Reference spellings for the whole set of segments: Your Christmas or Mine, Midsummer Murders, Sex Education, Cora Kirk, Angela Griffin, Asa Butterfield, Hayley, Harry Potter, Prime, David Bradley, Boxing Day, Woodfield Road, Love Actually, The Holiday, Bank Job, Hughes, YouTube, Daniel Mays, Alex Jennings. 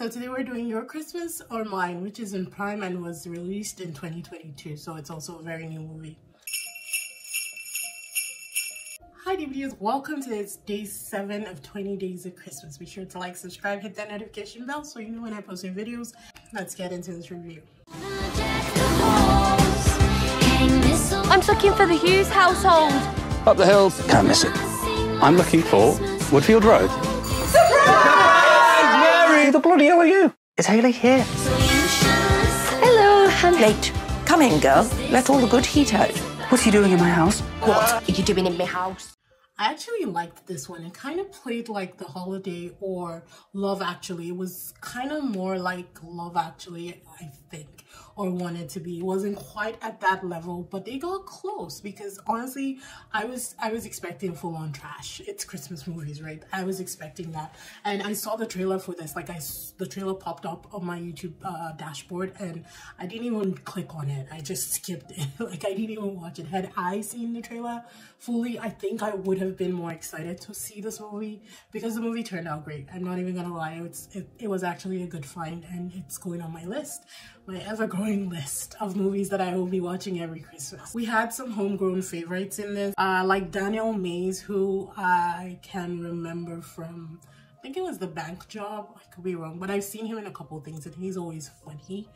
So today we're doing Your Christmas or Mine, which is in Prime and was released in 2022, so it's also a very new movie. Hi DVDers, welcome to this day 7 of 20 days of Christmas. Be sure to like, subscribe, hit that notification bell so you know when I post new videos. Let's get into this review. I'm looking for the Hughes household. Up the hills, can't miss it. I'm looking for Woodfield Road. Surprise! Mary! The bloody hell are you? Is Hayley here? Hello, I'm late. Come in, girl. Let all the good heat out. What are you doing in my house? What are you doing in my house? I actually liked this one. It kind of played like The Holiday or Love Actually. It was kind of more like Love Actually, I think, or wanted to be. It wasn't quite at that level, but they got close because honestly, I was expecting full-on trash. It's Christmas movies, right? I was expecting that. And I saw the trailer for this. Like the trailer popped up on my YouTube dashboard and I didn't even click on it. I just skipped it. Like I didn't even watch it. Had I seen the trailer fully, I think I would have been more excited to see this movie because the movie turned out great. I'm not even gonna lie, it was actually a good find and it's going on my list, my ever-growing list of movies that I will be watching every Christmas. We had some homegrown favorites in this, like Daniel Mays, who I can remember from, I think it was the Bank Job, I could be wrong, but I've seen him in a couple of things and he's always funny.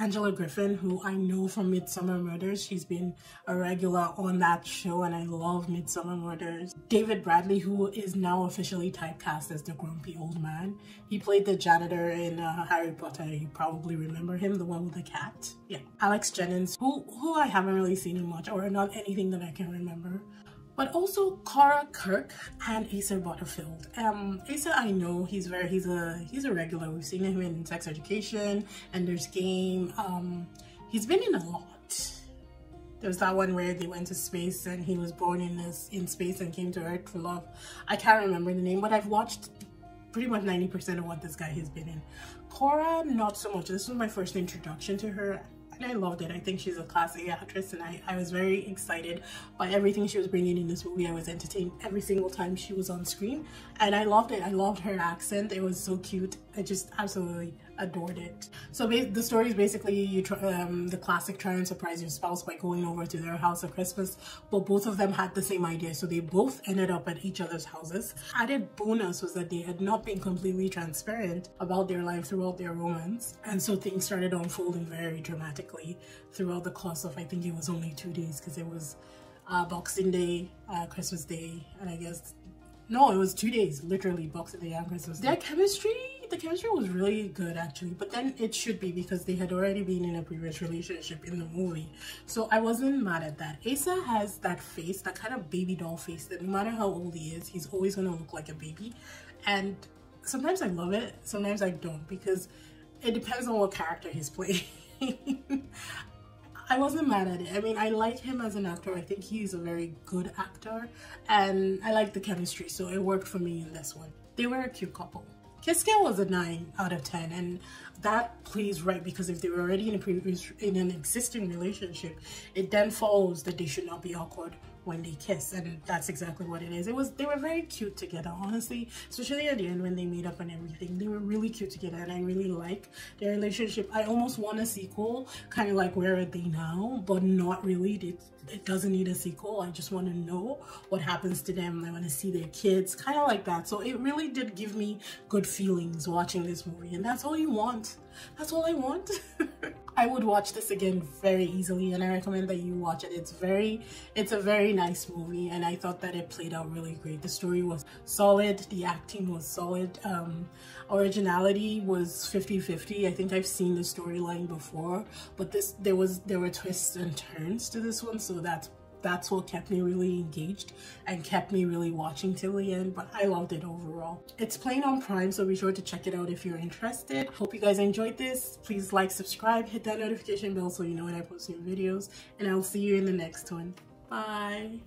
Angela Griffin, who I know from Midsummer Murders. She's been a regular on that show and I love Midsummer Murders. David Bradley, who is now officially typecast as the grumpy old man. He played the janitor in Harry Potter. You probably remember him, the one with the cat. Yeah. Alex Jennings, who I haven't really seen in much or not anything that I can remember. But also Cora Kirk and Asa Butterfield. Asa, I know he's a regular. We've seen him in Sex Education, and there's Game. He's been in a lot. There was that one where they went to space and he was born in space and came to Earth for love. I can't remember the name, but I've watched pretty much 90% of what this guy has been in. Cora, not so much. This was my first introduction to her. I loved it. I think she's a class A actress and I was very excited by everything she was bringing in this movie. I was entertained every single time she was on screen and I loved it. I loved her accent. It was so cute. I just absolutely adored it. So the story is basically you the classic try and surprise your spouse by going over to their house at Christmas, but both of them had the same idea, so they both ended up at each other's houses. Added bonus was that they had not been completely transparent about their life throughout their romance, and so things started unfolding very dramatically throughout the course of, I think it was only 2 days, because it was Boxing Day, Christmas Day, and I guess, no, it was 2 days, literally Boxing Day and Christmas Day. Their chemistry? The chemistry was really good actually, but then it should be because they had already been in a previous relationship in the movie, so I wasn't mad at that. Asa has that face, that kind of baby doll face that no matter how old he is, he's always gonna look like a baby, and sometimes I love it, sometimes I don't, because it depends on what character he's playing. I wasn't mad at it. I mean, I like him as an actor. I think he's a very good actor and I like the chemistry, so it worked for me in this one. They were a cute couple. His scale was a 9 out of 10, and that plays right because if they were already in an existing relationship, it then follows that they should not be awkward when they kiss, and that's exactly what it is. They were very cute together, honestly, especially at the end when they made up and everything. They were really cute together, and I really like their relationship. I almost want a sequel, kind of like Where Are They Now, but not really. It doesn't need a sequel. I just want to know what happens to them. I want to see their kids, kind of like that. So it really did give me good feelings watching this movie, and that's all you want. That's all I want. I would watch this again very easily, and I recommend that you watch it. It's a very nice movie, and I thought that it played out really great. The story was solid, the acting was solid, originality was 50-50. I think I've seen the storyline before, but there were twists and turns to this one, so that's what kept me really engaged and kept me really watching till the end, but I loved it overall. It's playing on Prime, so be sure to check it out if you're interested. Hope you guys enjoyed this. Please like, subscribe, hit that notification bell so you know when I post new videos, and I'll see you in the next one. Bye!